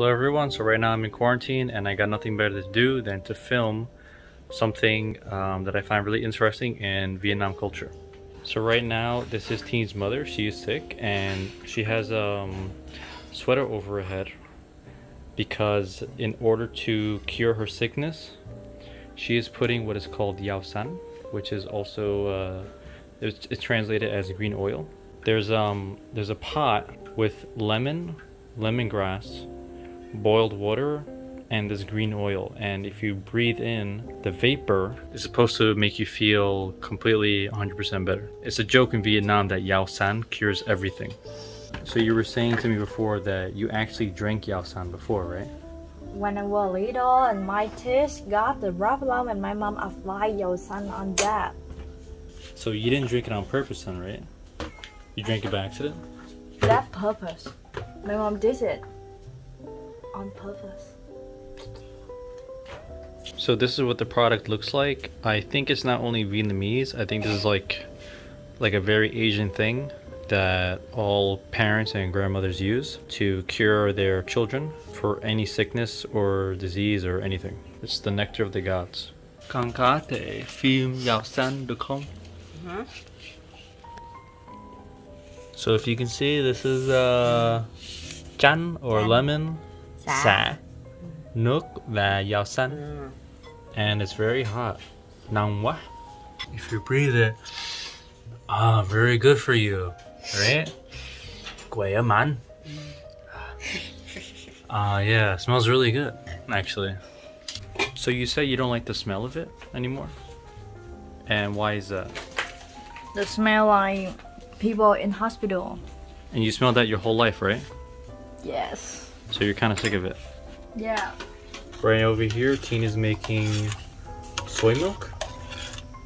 Hello everyone, so right now I'm in quarantine and I got nothing better to do than to film something that I find really interesting in Vietnam culture. So right now this is Tien's mother. She is sick and she has a sweater over her head because in order to cure her sickness she is putting what is called yao san, which is also it's translated as green oil. There's a pot with lemon, lemongrass, boiled water, and this green oil, and if you breathe in the vapor, it's supposed to make you feel completely 100% better. It's a joke in Vietnam that yao san cures everything. So you were saying to me before that you actually drank yao san before, right? When I was little and my teeth got the problem and my mom applied yao san on that. So you didn't drink it on purpose then, right? You drank it by accident? That purpose. My mom did it on purpose. So this is what the product looks like. I think it's not only Vietnamese. I think this is like a very Asian thing that all parents and grandmothers use to cure their children for any sickness or disease or anything. It's the nectar of the gods. Con có thể phim yao san được không? So if you can see, this is chan or lemon, sa, nước và yao san, and it's very hot. Nóng quá. If you breathe it, very good for you, right? Khỏe mạnh. Yeah, it smells really good, actually. So you say you don't like the smell of it anymore, and why is that? The smell like people in hospital. And you smelled that your whole life, right? Yes. So you're kind of sick of it? Yeah. Right over here, Teen is making soy milk.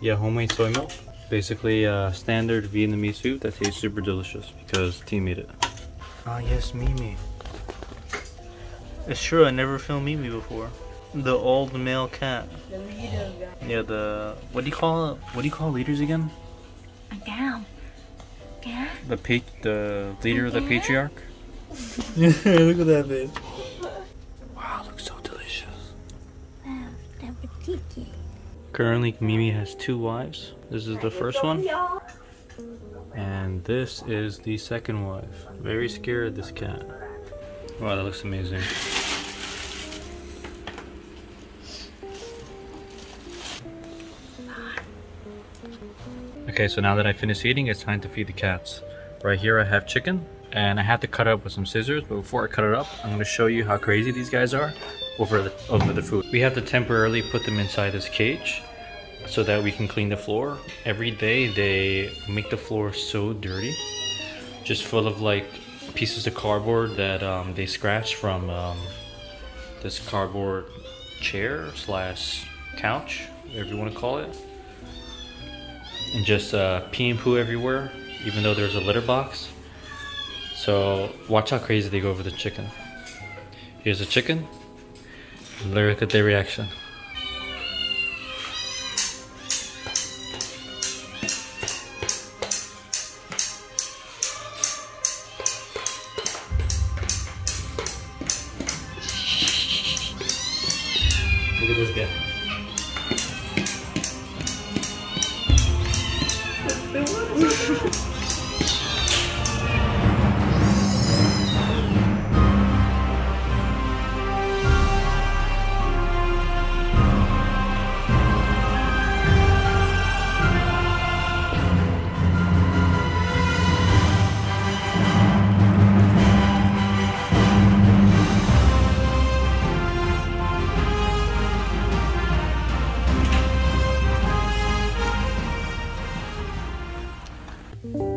Yeah, homemade soy milk. Basically standard Vietnamese food that tastes super delicious because Teen made it. Ah, yes, Mimi. It's true, I never filmed Mimi before. The old male cat. The leader guy. Yeah, the, what do you call leaders again? A cow. Yeah. The leader of the patriarch. Look at that face. Wow, looks so delicious. Wow, that was cheeky. Currently, Mimi has two wives. This is the first one, and this is the second wife. Very scared of this cat. Wow, that looks amazing. Okay, so now that I finished eating, it's time to feed the cats. Right here I have chicken, and I had to cut it up with some scissors, but before I cut it up, I'm going to show you how crazy these guys are over the food. We have to temporarily put them inside this cage so that we can clean the floor. Every day they make the floor so dirty, just full of like pieces of cardboard that they scratch from this cardboard chair / couch, whatever you want to call it. And just pee and poo everywhere, even though there's a litter box. So watch how crazy they go over the chicken. Here's the chicken. Look at their reaction. Look at this guy.